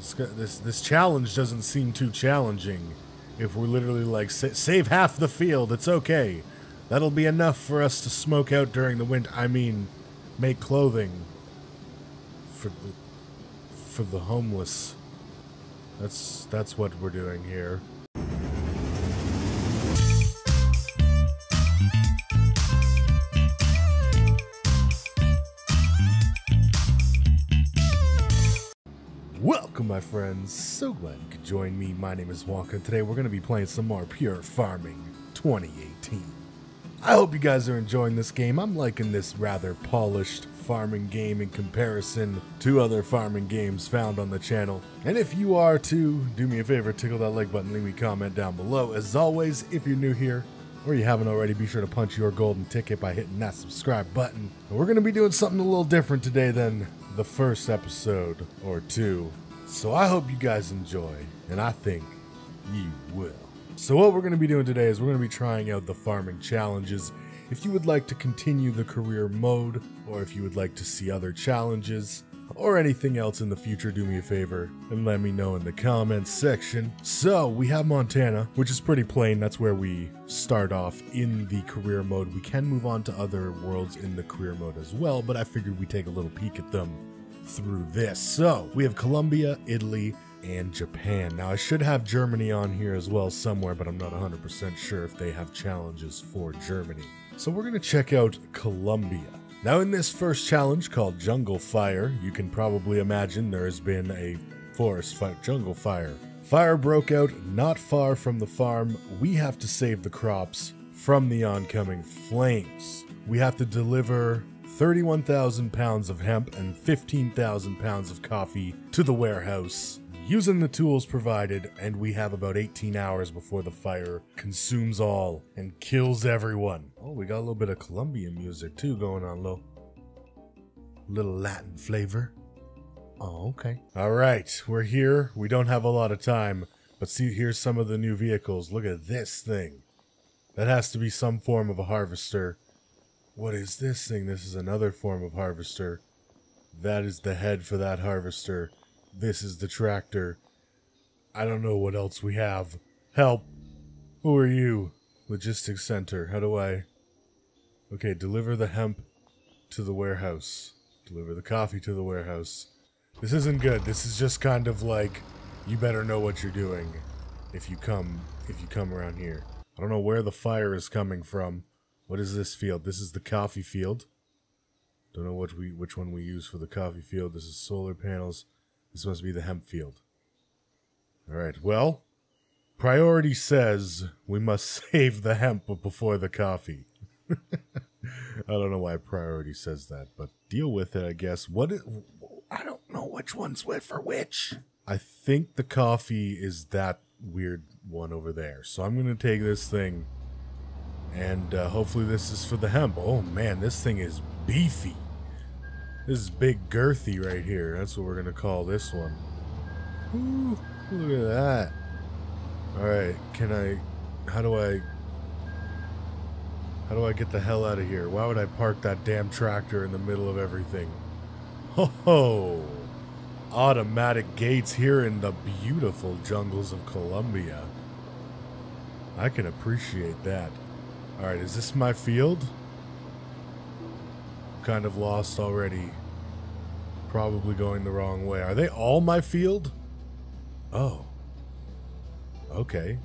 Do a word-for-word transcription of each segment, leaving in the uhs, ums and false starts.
This, this, this challenge doesn't seem too challenging. If we're literally like, sa save half the field, it's okay. That'll be enough for us to smoke out during the winter. I mean, make clothing for the, for the homeless. That's, that's what we're doing here. Welcome, my friends. So glad you could join me. My name is Wonka. Today we're going to be playing some more Pure Farming twenty eighteen. I hope you guys are enjoying this game. I'm liking this rather polished farming game in comparison to other farming games found on the channel. And if you are too, do me a favor, tickle that like button, leave me a comment down below. As always, if you're new here or you haven't already, be sure to punch your golden ticket by hitting that subscribe button. And we're going to be doing something a little different today than the first episode or two, so I hope you guys enjoy, and I think you will. So what we're going to be doing today is we're going to be trying out the farming challenges. If you would like to continue the career mode, or if you would like to see other challenges, or anything else in the future, do me a favor and let me know in the comments section. So we have Montana, which is pretty plain. That's where we start off in the career mode. We can move on to other worlds in the career mode as well, but I figured we'd take a little peek at them through this. So we have Colombia, Italy, and Japan. Now I should have Germany on here as well somewhere, but I'm not one hundred percent sure if they have challenges for Germany. So we're gonna check out Colombia. Now in this first challenge called Jungle Fire, you can probably imagine there has been a forest fire, jungle fire. Fire broke out not far from the farm. We have to save the crops from the oncoming flames. We have to deliver thirty-one thousand pounds of hemp and fifteen thousand pounds of coffee to the warehouse using the tools provided, and we have about eighteen hours before the fire consumes all and kills everyone. Oh, we got a little bit of Colombian music too going on, low. Little Latin flavor. Oh, okay. All right, we're here. We don't have a lot of time, but see, here's some of the new vehicles. Look at this thing. That has to be some form of a harvester. What is this thing? This is another form of harvester. That is the head for that harvester. This is the tractor. I don't know what else we have. Help! Who are you? Logistics center. How do I... Okay, deliver the hemp to the warehouse. Deliver the coffee to the warehouse. This isn't good. This is just kind of like, you better know what you're doing if you come, if you come around here. I don't know where the fire is coming from. What is this field? This is the coffee field. Don't know what we, which one we use for the coffee field. This is solar panels. This must be the hemp field. Alright, well, priority says we must save the hemp before the coffee. I don't know why priority says that, but deal with it, I guess. What is, I don't know which one's which for which. I think the coffee is that weird one over there. So I'm going to take this thing, and uh, hopefully this is for the hemp. Oh man, this thing is beefy. This is big girthy right here. That's what we're going to call this one. Ooh, look at that. Alright, can I... How do I... How do I get the hell out of here? Why would I park that damn tractor in the middle of everything? Ho ho! Automatic gates here in the beautiful jungles of Colombia. I can appreciate that. Alright, is this my field? Kind of lost already. Probably going the wrong way. Are they all my field? Oh. Okay.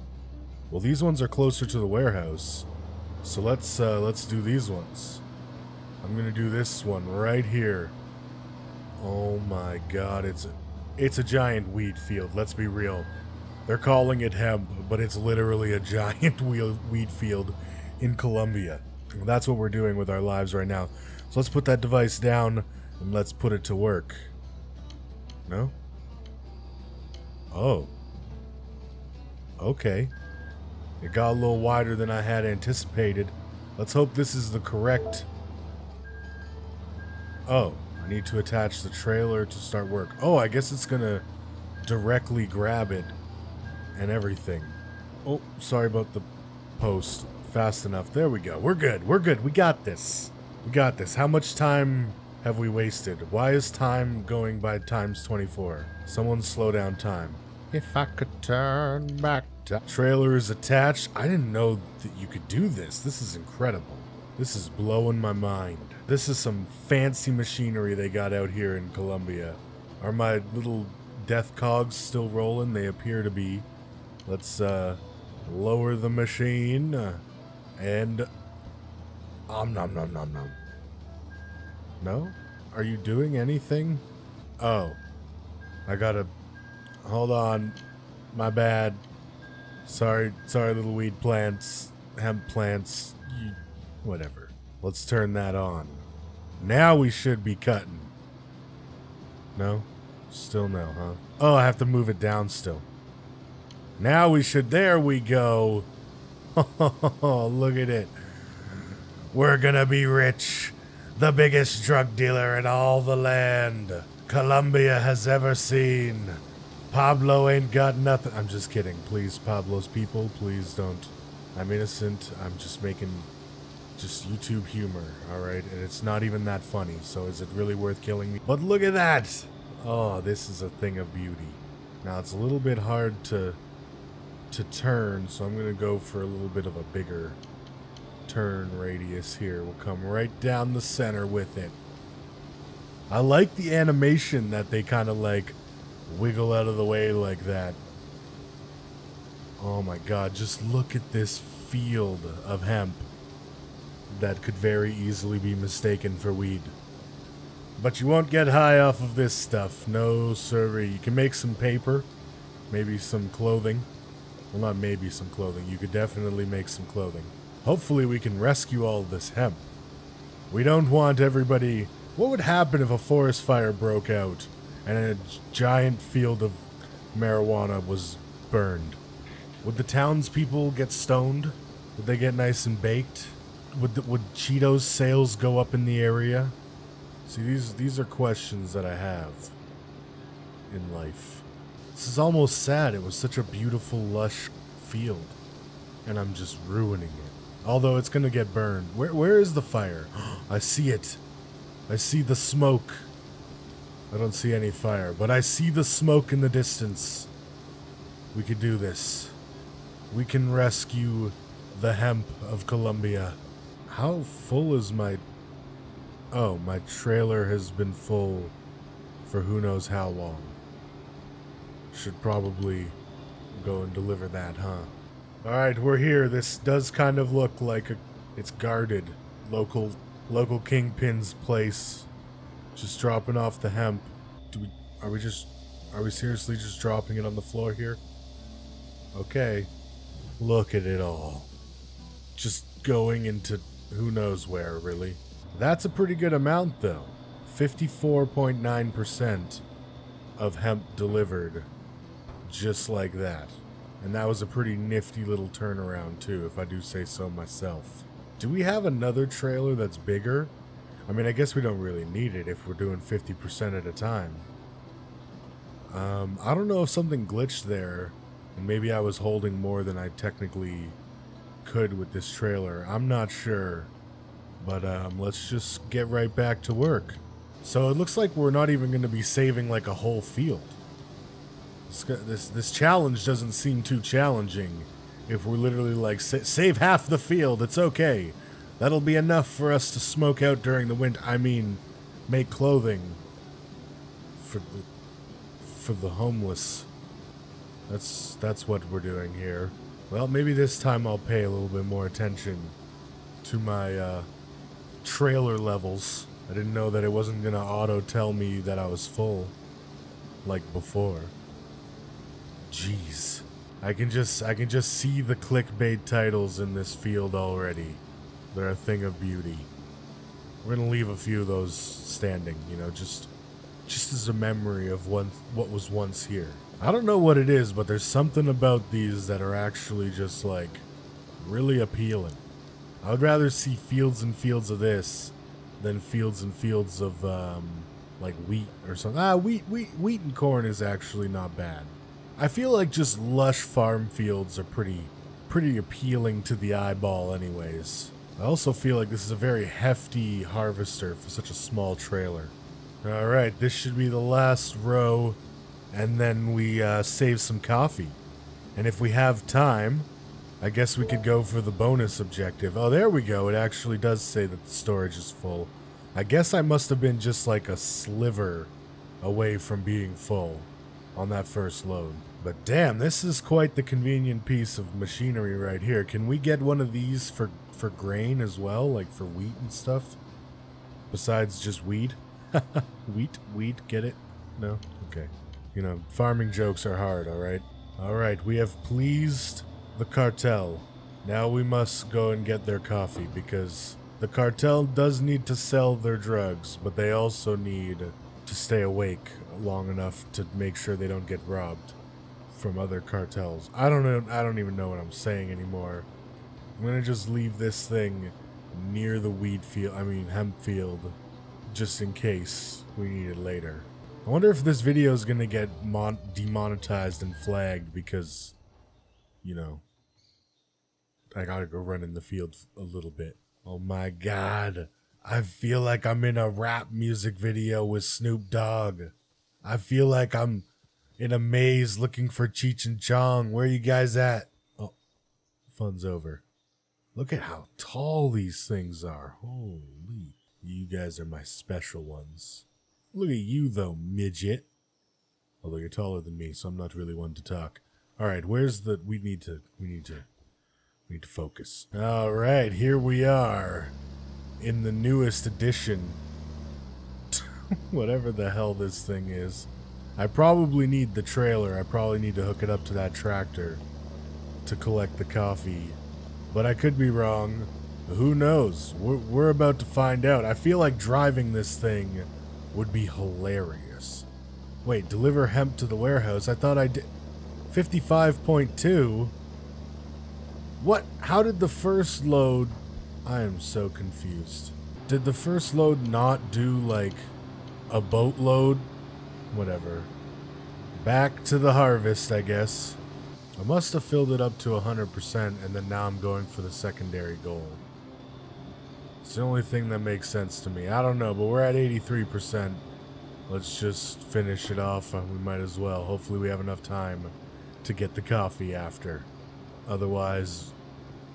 Well, these ones are closer to the warehouse. So let's uh, let's do these ones. I'm gonna do this one right here. Oh my god, it's a, it's a giant wheat field, let's be real. They're calling it hemp, but it's literally a giant wheat field in Colombia. That's what we're doing with our lives right now. So let's put that device down and let's put it to work. No? Oh. Okay. It got a little wider than I had anticipated. Let's hope this is the correct... Oh, I need to attach the trailer to start work. Oh, I guess it's gonna directly grab it and everything. Oh, sorry about the post. Fast enough. There we go. We're good. We're good. We got this. We got this. How much time have we wasted? Why is time going by times twenty-four? Someone slow down time. If I could turn back time. Trailer is attached. I didn't know that you could do this. This is incredible. This is blowing my mind. This is some fancy machinery they got out here in Colombia. Are my little death cogs still rolling? They appear to be. Let's uh, lower the machine. Uh, and... Om nom nom nom nom. No? Are you doing anything? Oh. I gotta... Hold on. My bad. Sorry, sorry little weed plants. Hemp plants. You, whatever. Let's turn that on. Now we should be cutting. No? Still no, huh? Oh, I have to move it down still. Now we should... There we go. Oh, look at it. We're gonna be rich. The biggest drug dealer in all the land Colombia has ever seen. Pablo ain't got nothing. I'm just kidding. Please, Pablo's people, please don't. I'm innocent. I'm just making just YouTube humor, all right? And it's not even that funny, so is it really worth killing me? But look at that! Oh, this is a thing of beauty. Now, it's a little bit hard to, to turn, so I'm going to go for a little bit of a bigger... turn radius here. We'll come right down the center with it. I like the animation that they kind of like wiggle out of the way like that. Oh my god, just look at this field of hemp that could very easily be mistaken for weed. But you won't get high off of this stuff. No sirree. You can make some paper, maybe some clothing. Well, not maybe some clothing. You could definitely make some clothing. Hopefully we can rescue all this hemp. We don't want everybody... What would happen if a forest fire broke out and a giant field of marijuana was burned? Would the townspeople get stoned? Would they get nice and baked? Would the, would Cheetos sales go up in the area? See, these, these are questions that I have in life. This is almost sad. It was such a beautiful, lush field. And I'm just ruining it. Although it's gonna get burned. Where, where is the fire? I see it. I see the smoke. I don't see any fire, but I see the smoke in the distance. We could do this. We can rescue the hemp of Colombia. How full is my... Oh, my trailer has been full for who knows how long. Should probably go and deliver that, huh? Alright, we're here. This does kind of look like a, it's guarded. Local local kingpin's place. Just dropping off the hemp. Do we, are we just, are we seriously just dropping it on the floor here? Okay. Look at it all. Just going into who knows where, really. That's a pretty good amount, though. fifty-four point nine percent of hemp delivered. Just like that. And that was a pretty nifty little turnaround, too, if I do say so myself. Do we have another trailer that's bigger? I mean, I guess we don't really need it if we're doing fifty percent at a time. Um, I don't know if something glitched there. And maybe I was holding more than I technically could with this trailer. I'm not sure. But um, let's just get right back to work. So it looks like we're not even going to be saving, like, a whole field. This, this challenge doesn't seem too challenging if we're literally like, sa save half the field, it's okay. That'll be enough for us to smoke out during the winter. I mean, make clothing for the, for the homeless. That's, that's what we're doing here. Well, maybe this time I'll pay a little bit more attention to my uh, trailer levels. I didn't know that it wasn't gonna auto tell me that I was full like before. Jeez, I can just I can just see the clickbait titles in this field already. They're a thing of beauty. We're gonna leave a few of those standing, you know, just just as a memory of one, what was once here. I don't know what it is, but there's something about these that are actually just like really appealing. I would rather see fields and fields of this than fields and fields of um, like wheat or something. Ah, wheat, wheat, wheat and corn is actually not bad. I feel like just lush farm fields are pretty, pretty appealing to the eyeball anyways. I also feel like this is a very hefty harvester for such a small trailer. Alright, this should be the last row, and then we uh, save some coffee. And if we have time, I guess we could go for the bonus objective. Oh, there we go. It actually does say that the storage is full. I guess I must have been just like a sliver away from being full on that first load. But damn, this is quite the convenient piece of machinery right here. Can we get one of these for, for grain as well? Like for wheat and stuff? Besides just weed? Wheat, wheat, get it? No? Okay. You know, farming jokes are hard, alright? Alright, we have pleased the cartel. Now we must go and get their coffee, because the cartel does need to sell their drugs, but they also need to stay awake long enough to make sure they don't get robbed from other cartels. I don't know, I don't even know what I'm saying anymore. I'm gonna just leave this thing near the wheat field, I mean hemp field, just in case we need it later. I wonder if this video is gonna get mon- demonetized and flagged because, you know, I gotta go run in the field a little bit. Oh my god. I feel like I'm in a rap music video with Snoop Dogg. I feel like I'm in a maze looking for Cheech and Chong. Where are you guys at? Oh, fun's over. Look at how tall these things are. Holy. You guys are my special ones. Look at you though, midget. Although you're taller than me, so I'm not really one to talk. Alright, where's the... We need to... We need to... We need to focus. Alright, here we are. In the newest edition. Whatever the hell this thing is. I probably need the trailer. I probably need to hook it up to that tractor to collect the coffee. But I could be wrong. Who knows? We're, we're about to find out. I feel like driving this thing would be hilarious. Wait, deliver hemp to the warehouse? I thought I did... fifty-five point two? What? How did the first load... I am so confused. Did the first load not do, like, a boatload? Whatever. Back to the harvest, I guess. I must have filled it up to one hundred percent, and then now I'm going for the secondary goal. It's the only thing that makes sense to me. I don't know, but we're at eighty-three percent. Let's just finish it off. We might as well. Hopefully we have enough time to get the coffee after. Otherwise,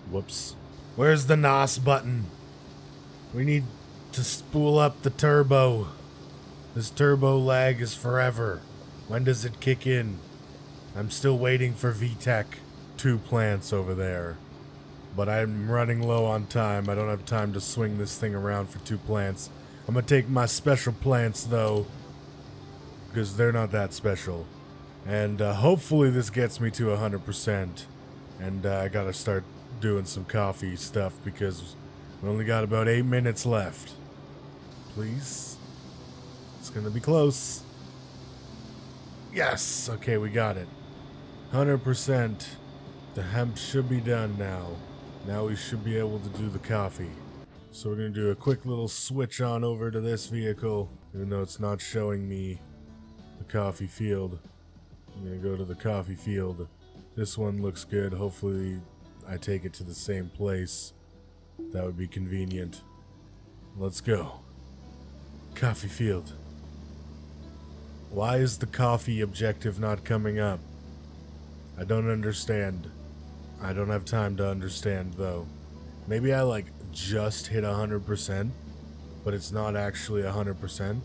whoops. Where's the N O S button? We need to spool up the turbo. This turbo lag is forever. When does it kick in? I'm still waiting for V TEC. Two plants over there. But I'm running low on time. I don't have time to swing this thing around for two plants. I'm gonna take my special plants though, because they're not that special. And uh, hopefully this gets me to one hundred percent. And uh, I gotta start doing some coffee stuff because we only got about eight minutes left. Please. It's gonna be close. Yes! Okay, we got it. one hundred percent. The hemp should be done now. Now we should be able to do the coffee. So we're gonna do a quick little switch on over to this vehicle, even though it's not showing me the coffee field. I'm gonna go to the coffee field. This one looks good. Hopefully I take it to the same place. That would be convenient. Let's go. Coffee field. Why is the coffee objective not coming up? I don't understand. I don't have time to understand though. Maybe I like just hit one hundred percent, but it's not actually one hundred percent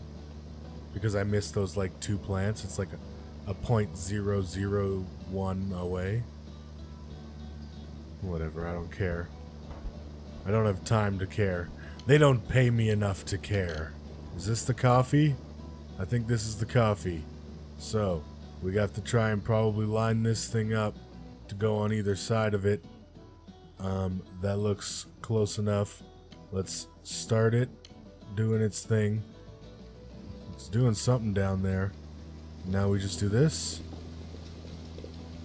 because I missed those like two plants. It's like a, a point zero zero one away. Whatever, I don't care. I don't have time to care. They don't pay me enough to care. Is this the coffee? I think this is the coffee. So, we have to try and probably line this thing up to go on either side of it. Um, that looks close enough. Let's start it, doing its thing. It's doing something down there. Now we just do this.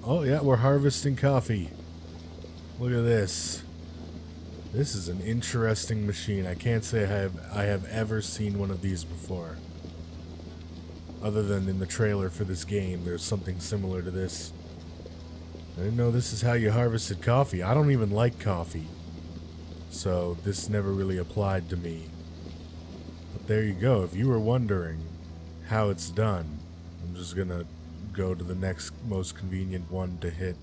Oh yeah, we're harvesting coffee. Look at this. This is an interesting machine. I can't say I have, I have ever seen one of these before. Other than in the trailer for this game, there's something similar to this. I didn't know this is how you harvested coffee. I don't even like coffee. so this never really applied to me. But there you go. If you were wondering how it's done, I'm just gonna go to the next most convenient one to hit.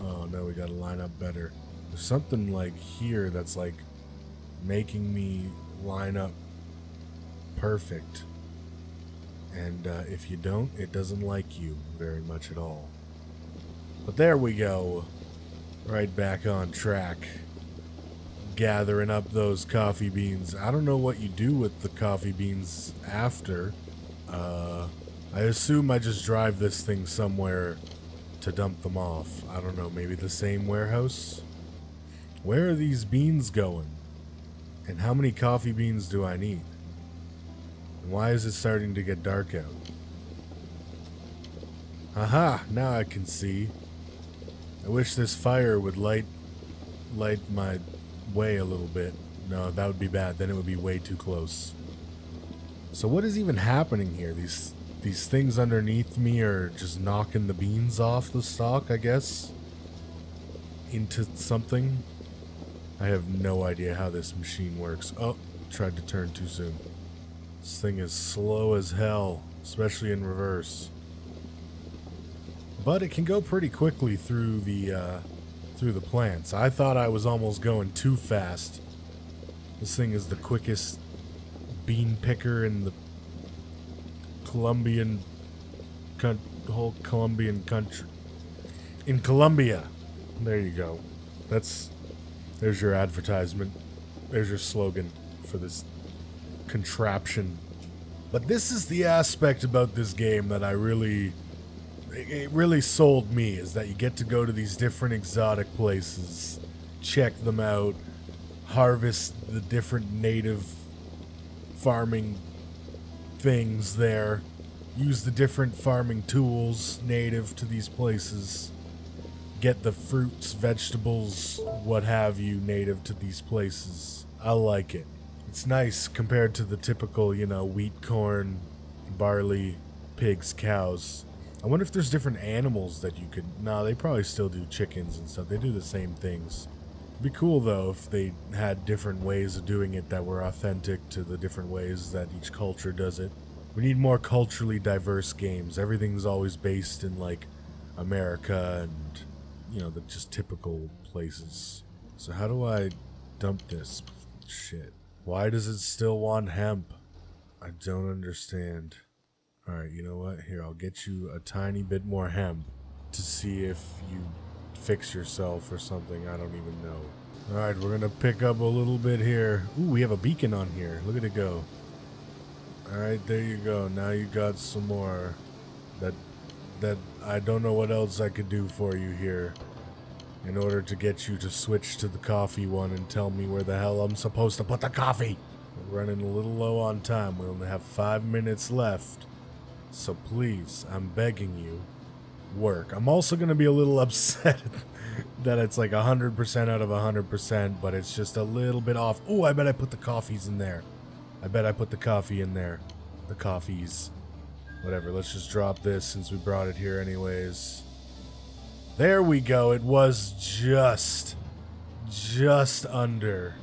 Oh no, we gotta line up better. There's something like here that's like making me line up perfect, and uh, if you don't, it doesn't like you very much at all. But there we go, right back on track, gathering up those coffee beans. I don't know what you do with the coffee beans after. uh, I assume I just drive this thing somewhere to dump them off. I don't know, maybe the same warehouse? Where are these beans going? And how many coffee beans do I need? And why is it starting to get dark out? Aha! Now I can see. I wish this fire would light, light my way a little bit. No, that would be bad. Then it would be way too close. So what is even happening here? These, these things underneath me are just knocking the beans off the stalk, I guess? Into something? I have no idea how this machine works. Oh, tried to turn too soon. This thing is slow as hell, especially in reverse. But it can go pretty quickly through the uh, through the plants. I thought I was almost going too fast. This thing is the quickest bean picker in the Colombian con whole Colombian country. In Colombia, there you go. That's. There's your advertisement. There's your slogan for this contraption. But this is the aspect about this game that I really... It really sold me, is that you get to go to these different exotic places, check them out, harvest the different native farming things there, use the different farming tools native to these places, get the fruits, vegetables, what have you, native to these places. I like it. It's nice compared to the typical, you know, wheat, corn, barley, pigs, cows. I wonder if there's different animals that you could... Nah, they probably still do chickens and stuff. They do the same things. It'd be cool, though, if they had different ways of doing it that were authentic to the different ways that each culture does it. We need more culturally diverse games. Everything's always based in, like, America and... you know, the just typical places. So how do I dump this shit? Why does it still want hemp? I don't understand. Alright, you know what? Here, I'll get you a tiny bit more hemp to see if you fix yourself or something. I don't even know. Alright, we're gonna pick up a little bit here. Ooh, we have a beacon on here. Look at it go. Alright, there you go. Now you got some more. That... that I don't know what else I could do for you here in order to get you to switch to the coffee one and tell me where the hell I'm supposed to put the coffee. We're running a little low on time. We only have five minutes left. So please, I'm begging you, work. I'm also going to be a little upset that it's like one hundred percent out of one hundred percent, but it's just a little bit off. Oh, I bet I put the coffees in there. I bet I put the coffee in there. The coffees. Whatever, let's just drop this since we brought it here anyways. There we go. It was just, just under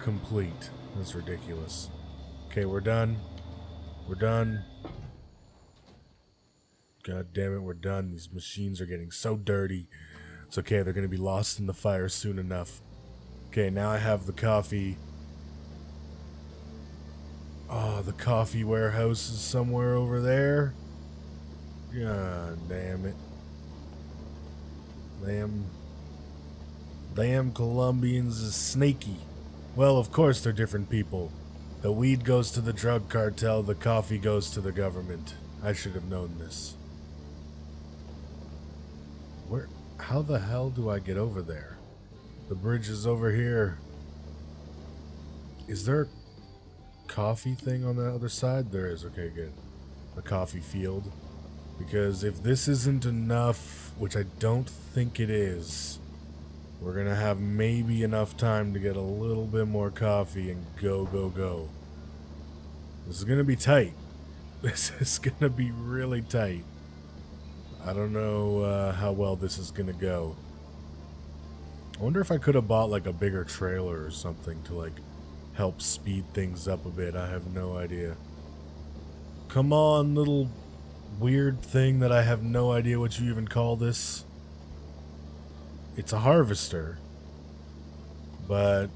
complete. That's ridiculous. Okay, we're done. We're done. God damn it, we're done. These machines are getting so dirty. It's okay, they're going to be lost in the fire soon enough. Okay, now I have the coffee. Oh, the coffee warehouse is somewhere over there. God damn it. Damn. Damn Colombians is sneaky. Well, of course they're different people. The weed goes to the drug cartel, the coffee goes to the government. I should have known this. Where? How the hell do I get over there? The bridge is over here. Is there... coffee thing on the other side? There is. Okay, good. A coffee field. Because if this isn't enough, which I don't think it is, we're gonna have maybe enough time to get a little bit more coffee and go, go, go. This is gonna be tight. This is gonna be really tight. I don't know uh, how well this is gonna go. I wonder if I could have bought like a bigger trailer or something to like help speed things up a bit. I have no idea. Come on, little weird thing that I have no idea what you even call this. It's a harvester, but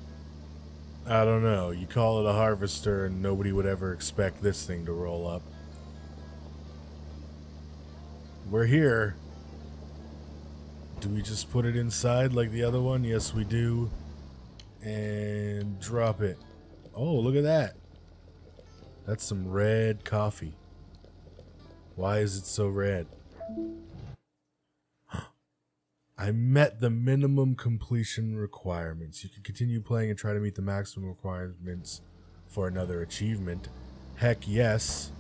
I don't know. You call it a harvester and nobody would ever expect this thing to roll up. We're here. Do we just put it inside like the other one? Yes, we do. And drop it. Oh, look at that. That's some red coffee. Why is it so red? I met the minimum completion requirements. You can continue playing and try to meet the maximum requirements for another achievement. Heck yes.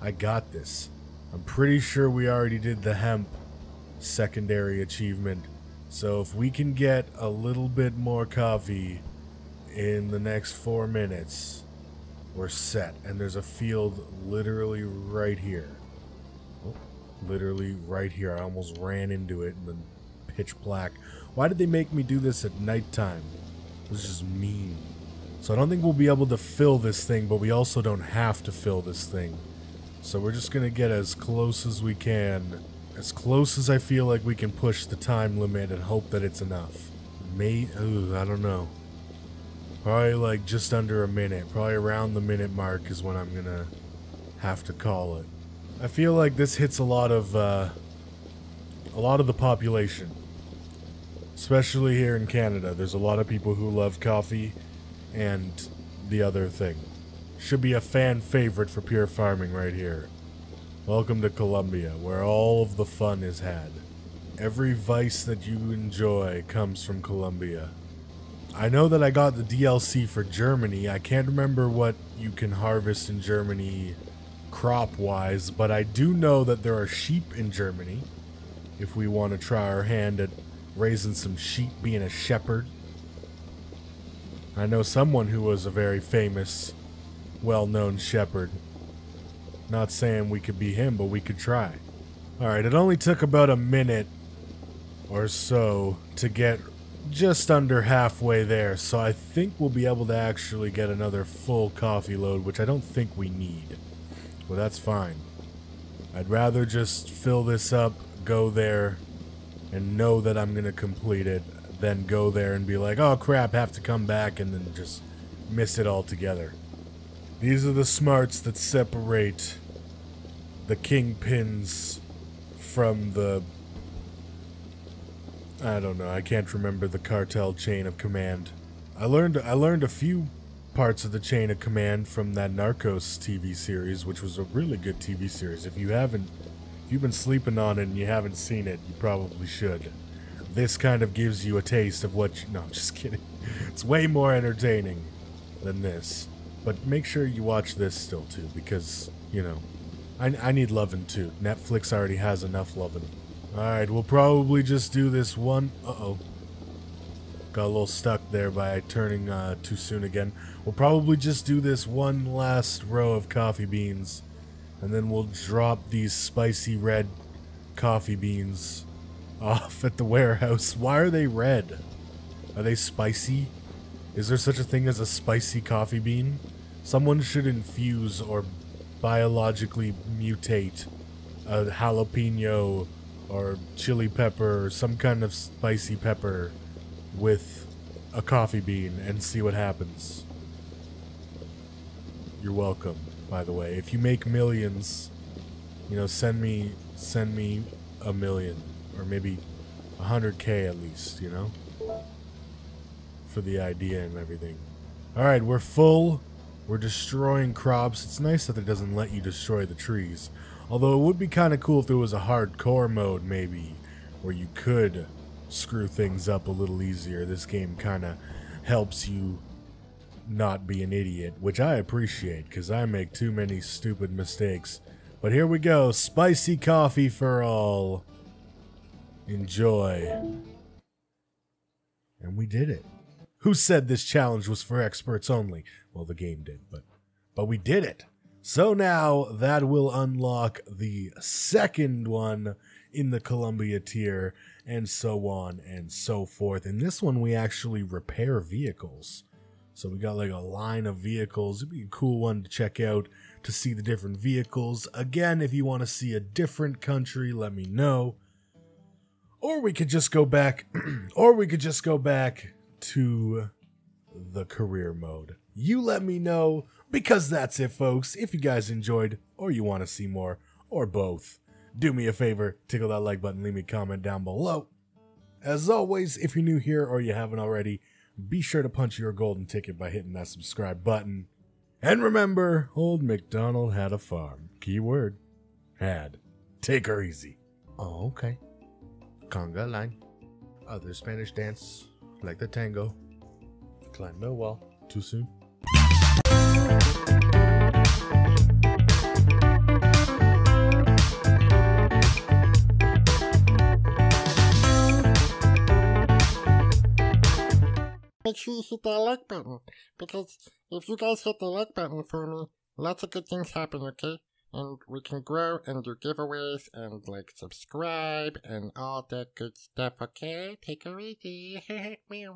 I got this. I'm pretty sure we already did the hemp secondary achievement. So if we can get a little bit more coffee in the next four minutes, we're set. And there's a field literally right here. Oh, literally right here. I almost ran into it in the pitch black. Why did they make me do this at nighttime? It was just mean. So I don't think we'll be able to fill this thing, but we also don't have to fill this thing. So we're just gonna get as close as we can. As close as I feel like we can push the time limit and hope that it's enough. May, ooh, I don't know. Probably like just under a minute. Probably around the minute mark is when I'm gonna have to call it. I feel like this hits a lot of, uh, a lot of the population. Especially here in Canada. There's a lot of people who love coffee and the other thing. Should be a fan favorite for Pure Farming right here. Welcome to Colombia, where all of the fun is had. Every vice that you enjoy comes from Colombia. I know that I got the D L C for Germany. I can't remember what you can harvest in Germany crop-wise, but I do know that there are sheep in Germany. If we want to try our hand at raising some sheep, being a shepherd. I know someone who was a very famous, well-known shepherd. Not saying we could be him, but we could try. Alright, it only took about a minute or so to get just under halfway there, so I think we'll be able to actually get another full coffee load, which I don't think we need. Well, that's fine. I'd rather just fill this up, go there, and know that I'm gonna complete it, than go there and be like, oh crap, have to come back, and then just miss it altogether. These are the smarts that separate the kingpins from the... I don't know, I can't remember the cartel chain of command. I learned I learned a few parts of the chain of command from that Narcos T V series, which was a really good T V series. If you haven't, if you've been sleeping on it and you haven't seen it, you probably should. This kind of gives you a taste of what you... No, I'm just kidding. It's way more entertaining than this. But make sure you watch this still, too, because, you know, I, I need lovin', too. Netflix already has enough lovin'. Alright, we'll probably just do this one... Uh-oh. Got a little stuck there by turning uh, too soon again. We'll probably just do this one last row of coffee beans, and then we'll drop these spicy red coffee beans off at the warehouse. Why are they red? Are they spicy? Is there such a thing as a spicy coffee bean? Someone should infuse or biologically mutate a jalapeno or chili pepper or some kind of spicy pepper with a coffee bean and see what happens. You're welcome, by the way. If you make millions, you know, send me send me a million or maybe one hundred K at least, you know? For the idea and everything. Alright, we're full. We're destroying crops. It's nice that it doesn't let you destroy the trees. Although it would be kind of cool if there was a hardcore mode, maybe, where you could screw things up a little easier. This game kind of helps you not be an idiot, which I appreciate, because I make too many stupid mistakes. But here we go. Spicy coffee for all. Enjoy. And we did it. Who said this challenge was for experts only? Well, the game did, but but we did it. So now that will unlock the second one in the Colombia tier, and so on and so forth. In this one, we actually repair vehicles. So we got like a line of vehicles. It'd be a cool one to check out to see the different vehicles. Again, if you want to see a different country, let me know. Or we could just go back, or we could just go back to the career mode. You let me know, because that's it, folks. If you guys enjoyed, or you want to see more, or both, do me a favor, tickle that like button, leave me a comment down below. As always, if you're new here or you haven't already, be sure to punch your golden ticket by hitting that subscribe button. And remember, old MacDonald had a farm. Keyword, had. Take her easy. Oh, okay. Conga line. Other Spanish dance, like the tango. Climb no wall. Too soon. Make sure you hit that like button, because if you guys hit the like button for me, lots of good things happen, okay? And we can grow and do giveaways and like subscribe and all that good stuff, okay? Take it easy.